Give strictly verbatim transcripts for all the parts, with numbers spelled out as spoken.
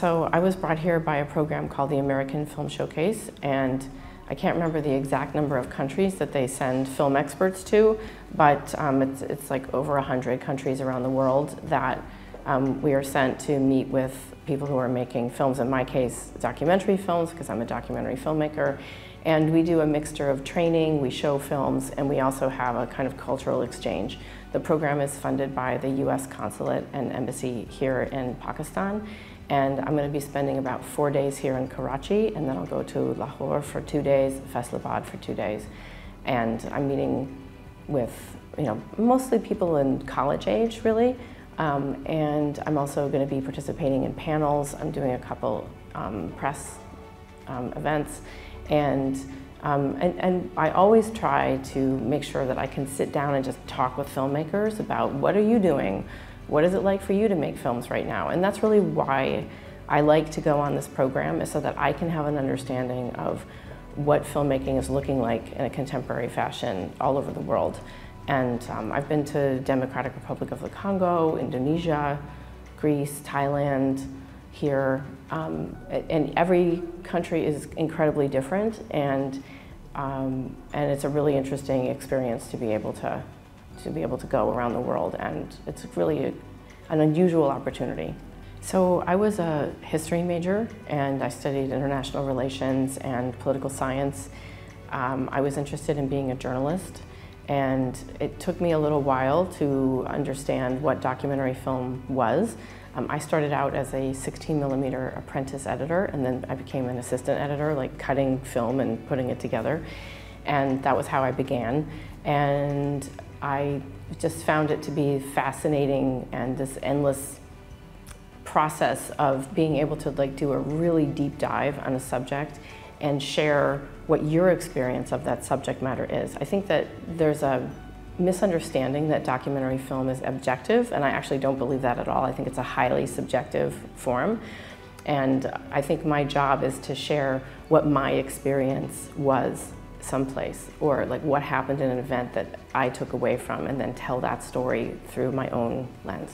so I was brought here by a program called the American Film Showcase, and I can't remember the exact number of countries that they send film experts to, but um, it's, it's like over one hundred countries around the world that um, we are sent to meet with people who are making films, in my case documentary films, because I'm a documentary filmmaker. And we do a mixture of training, we show films, and we also have a kind of cultural exchange. The program is funded by the U S consulate and embassy here in Pakistan. And I'm going to be spending about four days here in Karachi, and then I'll go to Lahore for two days, Faisalabad for two days. And I'm meeting with, you know, mostly people in college age, really. Um, and I'm also going to be participating in panels. I'm doing a couple um, press um, events. And, um, and, and I always try to make sure that I can sit down and just talk with filmmakers about what are you doing? What is it like for you to make films right now? And that's really why I like to go on this program, is so that I can have an understanding of what filmmaking is looking like in a contemporary fashion all over the world. And um, I've been to Democratic Republic of the Congo, Indonesia, Greece, Thailand, here, um, and every country is incredibly different, and um, and it's a really interesting experience to be able to to be able to go around the world, and it's really a, an unusual opportunity. So I was a history major, and I studied international relations and political science. Um, I was interested in being a journalist, and it took me a little while to understand what documentary film was. Um, I started out as a sixteen millimeter apprentice editor, and then I became an assistant editor, like cutting film and putting it together. And that was how I began. And I just found it to be fascinating, and this endless process of being able to like do a really deep dive on a subject and share what your experience of that subject matter is. I think that there's a misunderstanding that documentary film is objective, and I actually don't believe that at all. I think it's a highly subjective form, and I think my job is to share what my experience was someplace, or like what happened in an event that I took away from, and then tell that story through my own lens.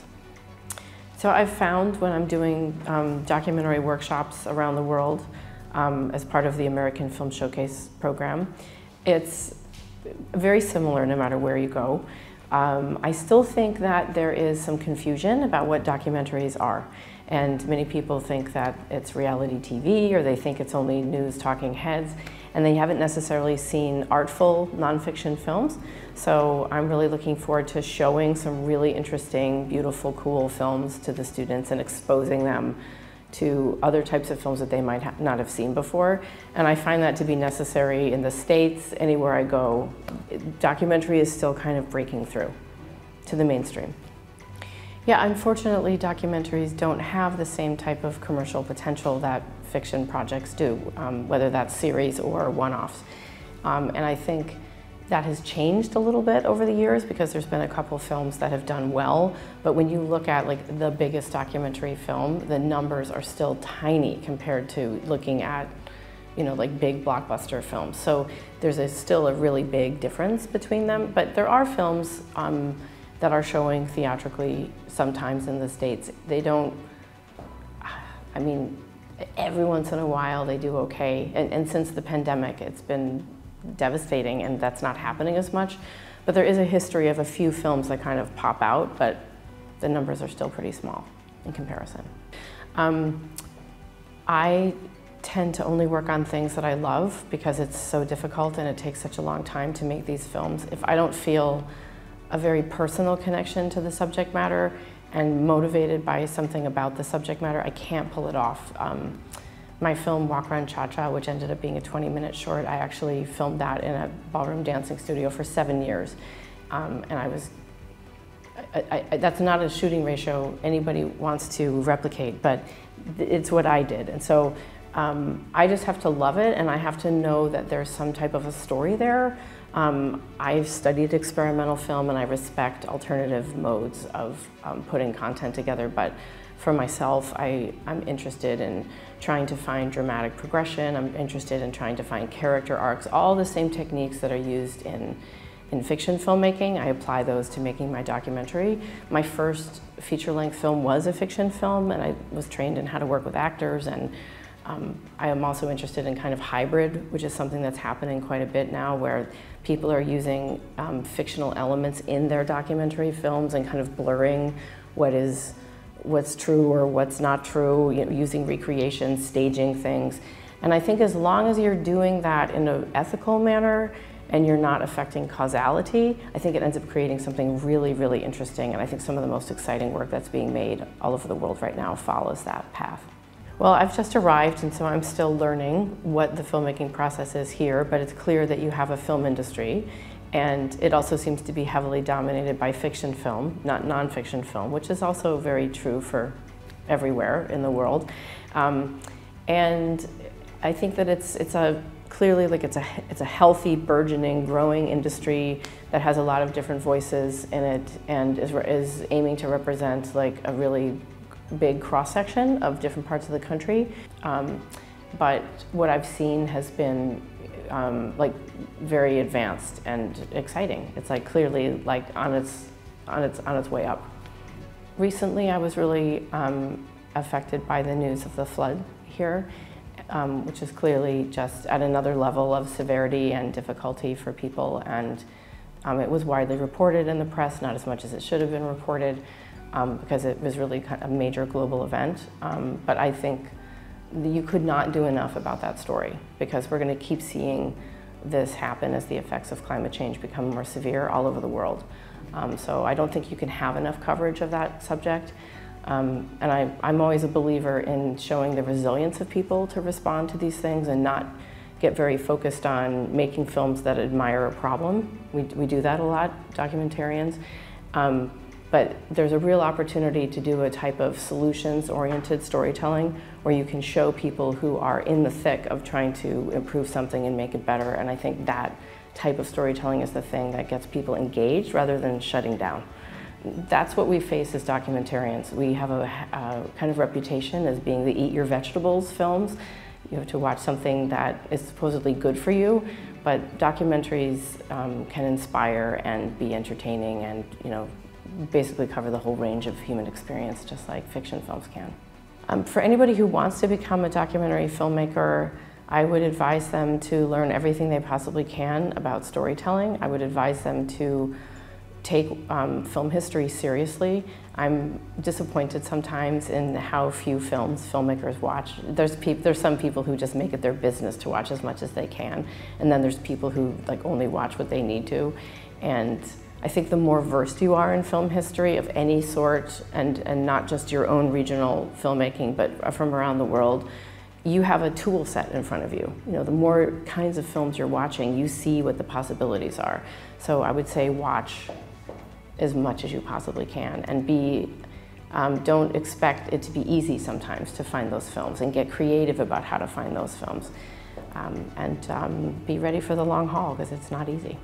So I've found when I'm doing um, documentary workshops around the world um, as part of the American Film Showcase program, it's very similar no matter where you go. Um, I still think that there is some confusion about what documentaries are, and many people think that it's reality T V, or they think it's only news talking heads, and they haven't necessarily seen artful nonfiction films. So I'm really looking forward to showing some really interesting, beautiful, cool films to the students and exposing them to other types of films that they might ha not have seen before. And I find that to be necessary in the States, anywhere I go. Documentary is still kind of breaking through to the mainstream. Yeah, unfortunately, documentaries don't have the same type of commercial potential that fiction projects do, um, whether that's series or one-offs. Um, and I think that has changed a little bit over the years, because there's been a couple films that have done well, but when you look at like the biggest documentary film, the numbers are still tiny compared to looking at, you know, like big blockbuster films. So there's a, still a really big difference between them, but there are films um, that are showing theatrically sometimes in the States. They don't, I mean, every once in a while they do okay, and, and since the pandemic it's been devastating, and that's not happening as much, but there is a history of a few films that kind of pop out, but the numbers are still pretty small in comparison. Um, I tend to only work on things that I love, because it's so difficult and it takes such a long time to make these films. If I don't feel a very personal connection to the subject matter and motivated by something about the subject matter, I can't pull it off. Um, My film, Walk Around Cha Cha, which ended up being a twenty minute short, I actually filmed that in a ballroom dancing studio for seven years. Um, and I was, I, I, that's not a shooting ratio anybody wants to replicate, but it's what I did. And so um, I just have to love it, and I have to know that there's some type of a story there. Um, I've studied experimental film, and I respect alternative modes of um, putting content together, but for myself, I, I'm interested in trying to find dramatic progression. I'm interested in trying to find character arcs, all the same techniques that are used in in fiction filmmaking. I apply those to making my documentary. My first feature-length film was a fiction film, and I was trained in how to work with actors. And um, I am also interested in kind of hybrid, which is something that's happening quite a bit now, where people are using um, fictional elements in their documentary films and kind of blurring what is what's true or what's not true, you know, using recreations, staging things. And I think as long as you're doing that in an ethical manner and you're not affecting causality, I think it ends up creating something really, really interesting. And I think some of the most exciting work that's being made all over the world right now follows that path. Well, I've just arrived, and so I'm still learning what the filmmaking process is here, but it's clear that you have a film industry. And it also seems to be heavily dominated by fiction film, not nonfiction film, which is also very true for everywhere in the world. Um, and I think that it's it's a clearly like it's a it's a healthy, burgeoning, growing industry that has a lot of different voices in it, and is is aiming to represent like a really big cross section of different parts of the country. Um, but what I've seen has been Um, like very advanced and exciting. It's like clearly like on its on its on its way up. Recently, I was really um, affected by the news of the flood here, um, which is clearly just at another level of severity and difficulty for people. And um, it was widely reported in the press, not as much as it should have been reported, um, because it was really a major global event. Um, but I think you could not do enough about that story, because we're going to keep seeing this happen as the effects of climate change become more severe all over the world. Um, so I don't think you can have enough coverage of that subject. Um, and I, I'm always a believer in showing the resilience of people to respond to these things and not get very focused on making films that admire a problem. We, we do that a lot, documentarians. Um, But there's a real opportunity to do a type of solutions-oriented storytelling where you can show people who are in the thick of trying to improve something and make it better. And I think that type of storytelling is the thing that gets people engaged rather than shutting down. That's what we face as documentarians. We have a, a kind of reputation as being the eat your vegetables films. You have to watch something that is supposedly good for you, but documentaries um, can inspire and be entertaining and, you know, basically cover the whole range of human experience, just like fiction films can. Um, for anybody who wants to become a documentary filmmaker, I would advise them to learn everything they possibly can about storytelling. I would advise them to take um, film history seriously. I'm disappointed sometimes in how few films filmmakers watch. There's, peop there's some people who just make it their business to watch as much as they can, and then there's people who like only watch what they need to. And I think the more versed you are in film history of any sort, and, and not just your own regional filmmaking, but from around the world, you have a tool set in front of you. You know, the more kinds of films you're watching, you see what the possibilities are. So I would say watch as much as you possibly can, and be, um, don't expect it to be easy sometimes to find those films, and get creative about how to find those films. Um, and um, be ready for the long haul, because it's not easy.